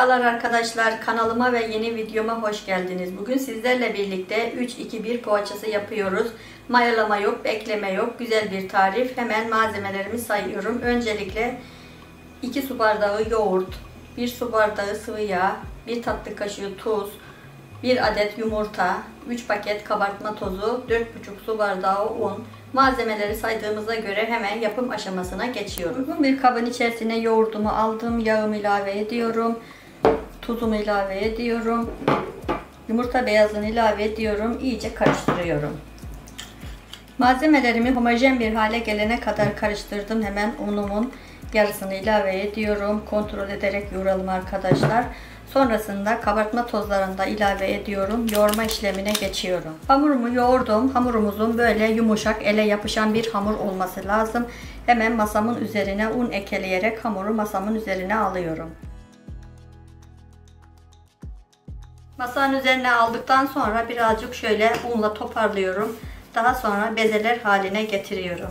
Merhabalar arkadaşlar, kanalıma ve yeni videoma hoş geldiniz. Bugün sizlerle birlikte 3-2-1 poğaçası yapıyoruz. Mayalama yok, bekleme yok, güzel bir tarif. Hemen malzemelerimi sayıyorum. Öncelikle 2 su bardağı yoğurt, 1 su bardağı sıvı yağ, 1 tatlı kaşığı tuz, 1 adet yumurta, 3 paket kabartma tozu, 4,5 su bardağı un. Malzemeleri saydığımıza göre hemen yapım aşamasına geçiyorum. Uygun bir kabın içerisine yoğurdumu aldım, yağımı ilave ediyorum, tuzumu ilave ediyorum, yumurta beyazını ilave ediyorum, iyice karıştırıyorum. Malzemelerimi homojen bir hale gelene kadar karıştırdım. Hemen unumun yarısını ilave ediyorum, kontrol ederek yoğuralım arkadaşlar. Sonrasında kabartma tozlarını da ilave ediyorum. Yoğurma işlemine geçiyorum. Hamurumu yoğurdum. Hamurumuzun böyle yumuşak, ele yapışan bir hamur olması lazım. Hemen masamın üzerine un ekleyerek hamuru masamın üzerine alıyorum. Masanın üzerine aldıktan sonra birazcık şöyle unla toparlıyorum. Daha sonra bezeler haline getiriyorum.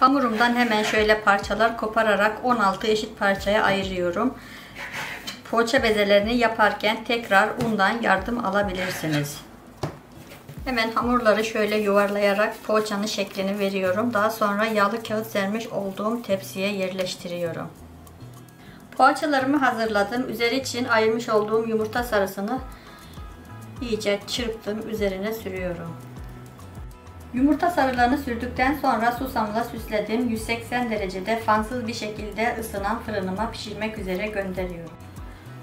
Hamurumdan hemen şöyle parçalar kopararak 16 eşit parçaya ayırıyorum. Poğaça bezelerini yaparken tekrar undan yardım alabilirsiniz. Hemen hamurları şöyle yuvarlayarak poğaçanın şeklini veriyorum. Daha sonra yağlı kağıt sermiş olduğum tepsiye yerleştiriyorum. Poğaçalarımı hazırladım. Üzeri için ayırmış olduğum yumurta sarısını iyice çırptım. Üzerine sürüyorum. Yumurta sarılarını sürdükten sonra susamla süsledim. 180 derecede fansız bir şekilde ısınan fırınıma pişirmek üzere gönderiyorum.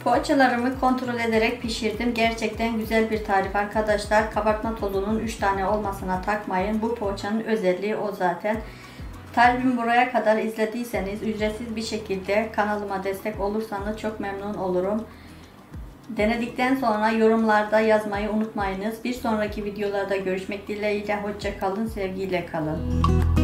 Poğaçalarımı kontrol ederek pişirdim. Gerçekten güzel bir tarif arkadaşlar. Kabartma tozunun 3 tane olmasına takmayın. Bu poğaçanın özelliği o zaten. Tarifimi buraya kadar izlediyseniz ücretsiz bir şekilde kanalıma destek olursanız çok memnun olurum. Denedikten sonra yorumlarda yazmayı unutmayınız. Bir sonraki videolarda görüşmek dileğiyle. Hoşça kalın, sevgiyle kalın.